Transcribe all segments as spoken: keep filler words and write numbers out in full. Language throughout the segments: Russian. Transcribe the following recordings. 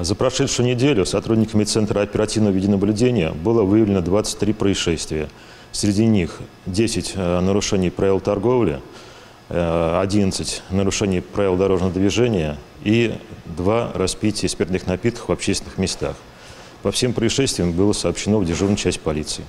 За прошедшую неделю сотрудниками Центра оперативного видеонаблюдения было выявлено двадцать три происшествия. Среди них десять нарушений правил торговли, одиннадцать нарушений правил дорожного движения и два распития спиртных напитков в общественных местах. По всем происшествиям было сообщено в дежурную часть полиции.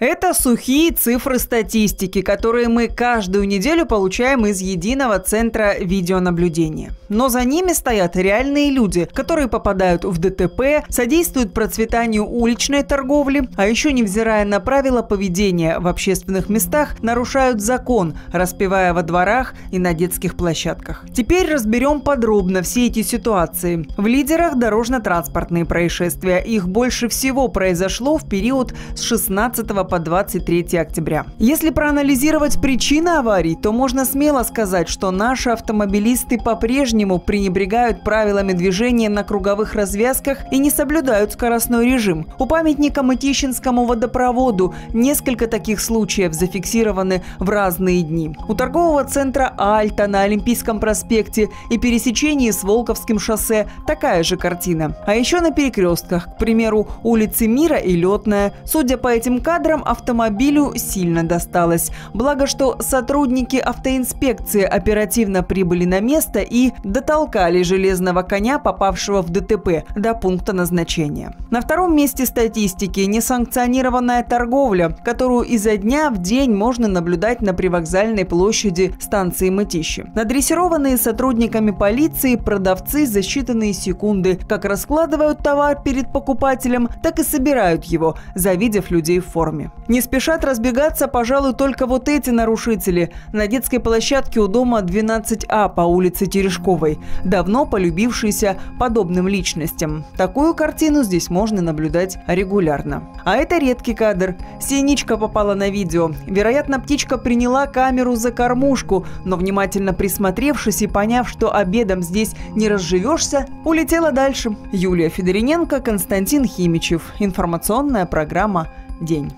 Это сухие цифры статистики, которые мы каждую неделю получаем из единого центра видеонаблюдения. Но за ними стоят реальные люди, которые попадают в ДТП, содействуют процветанию уличной торговли, а еще, невзирая на правила поведения в общественных местах, нарушают закон, распевая во дворах и на детских площадках. Теперь разберем подробно все эти ситуации. В лидерах дорожно-транспортные происшествия. Их больше всего произошло в период с шестнадцатого по двадцать третье октября. Если проанализировать причины аварий, то можно смело сказать, что наши автомобилисты по-прежнему пренебрегают правилами движения на круговых развязках и не соблюдают скоростной режим. У памятника Мытищинскому водопроводу несколько таких случаев зафиксированы в разные дни. У торгового центра «Альта» на Олимпийском проспекте и пересечении с Волковским шоссе такая же картина. А еще на перекрестках, к примеру, улицы Мира и Летная. Судя по этим кадрам, автомобилю сильно досталось. Благо, что сотрудники автоинспекции оперативно прибыли на место и дотолкали железного коня, попавшего в ДТП, до пункта назначения. На втором месте статистики несанкционированная торговля, которую изо дня в день можно наблюдать на привокзальной площади станции Мытищи. Надрессированные сотрудниками полиции продавцы за считанные секунды как раскладывают товар перед покупателем, так и собирают его, завидев людей в форме. Не спешат разбегаться, пожалуй, только вот эти нарушители. На детской площадке у дома двенадцать А по улице Терешковой, давно полюбившейся подобным личностям. Такую картину здесь можно наблюдать регулярно. А это редкий кадр. Синичка попала на видео. Вероятно, птичка приняла камеру за кормушку, но, внимательно присмотревшись и поняв, что обедом здесь не разживешься, улетела дальше. Юлия Федориненко, Константин Химичев. Информационная программа «День».